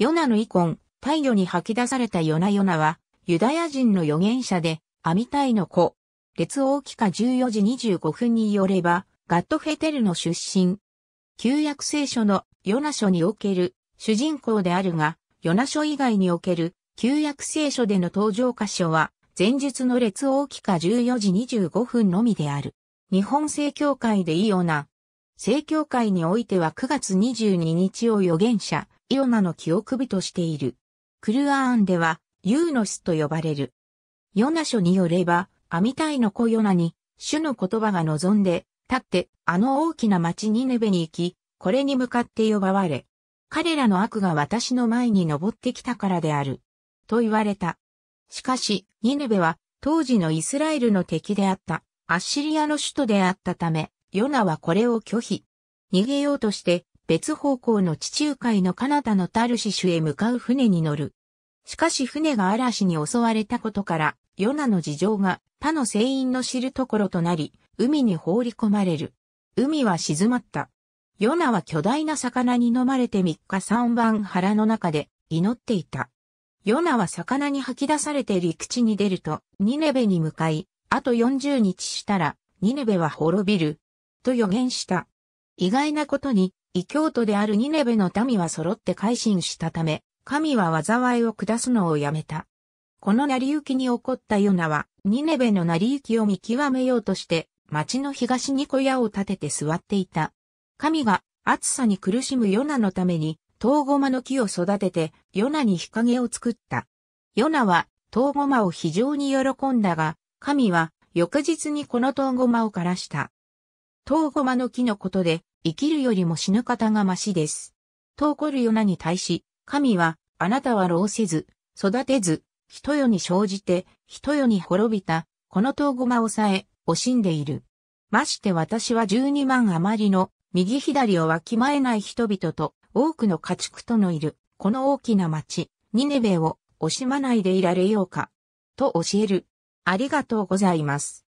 ヨナの遺魂、大魚に吐き出されたヨナ。ヨナは、ユダヤ人の預言者で、アミタイの子。列王記下14時25分によれば、ガットフェテルの出身。旧約聖書のヨナ書における主人公であるが、ヨナ書以外における旧約聖書での登場箇所は、前述の列王記下14時25分のみである。日本正教会でイヨナ。正教会においては9月22日を預言者、イヨナの記憶日としている。クルアーンでは、ユーノスと呼ばれる。ヨナ書によれば、アミタイの子ヨナに、主の言葉が望んで、立って、あの大きな町ニネベに行き、これに向かって呼ばわれ。彼らの悪が私の前に登ってきたからである。と言われた。しかし、ニネベは、当時のイスラエルの敵であった、アッシリアの首都であったため、ヨナはこれを拒否。逃げようとして、別方向の地中海の彼方のタルシシュへ向かう船に乗る。しかし船が嵐に襲われたことから、ヨナの事情が他の船員の知るところとなり、海に放り込まれる。海は静まった。ヨナは巨大な魚に飲まれて3日3晩腹の中で祈っていた。ヨナは魚に吐き出されて陸地に出ると、ニネベに向かい、あと40日したら、ニネベは滅びる。と予言した。意外なことに、異教徒であるニネベの民は揃って改心したため、神は災いを下すのをやめた。この成り行きに起こったヨナは、ニネベの成り行きを見極めようとして、町の東に小屋を建てて座っていた。神が暑さに苦しむヨナのために、トウゴマの木を育てて、ヨナに日陰を作った。ヨナは、トウゴマを非常に喜んだが、神は、翌日にこのトウゴマを枯らした。トウゴマの木のことで、生きるよりも死ぬ方がましです。と怒るヨナに対し、神は、あなたは労せず、育てず、人世に生じて、人世に滅びた、このトウゴマをさえ、惜しんでいる。まして私は12万余りの、右左をわきまえない人々と、多くの家畜とのいる、この大きな町、ニネベを惜しまないでいられようか。と教える。ありがとうございます。